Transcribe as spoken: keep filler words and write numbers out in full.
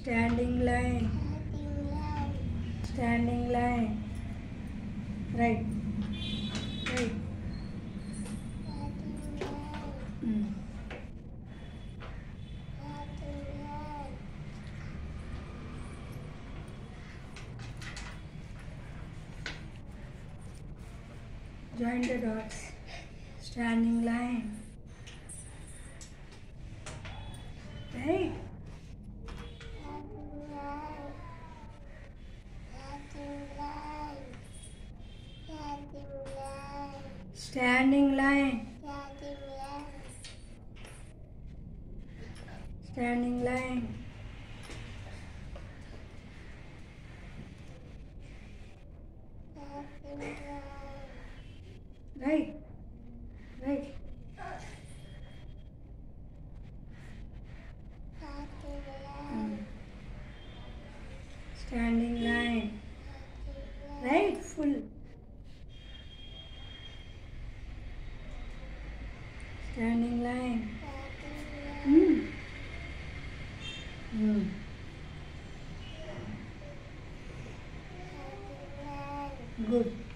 Standing line. Standing line. Right. Right. Mm. Join the dots. Standing line. Right. Standing line. Standing line. Right. Right. Mm. Standing line. Right. Full. Standing line. Mm. Mm. Good.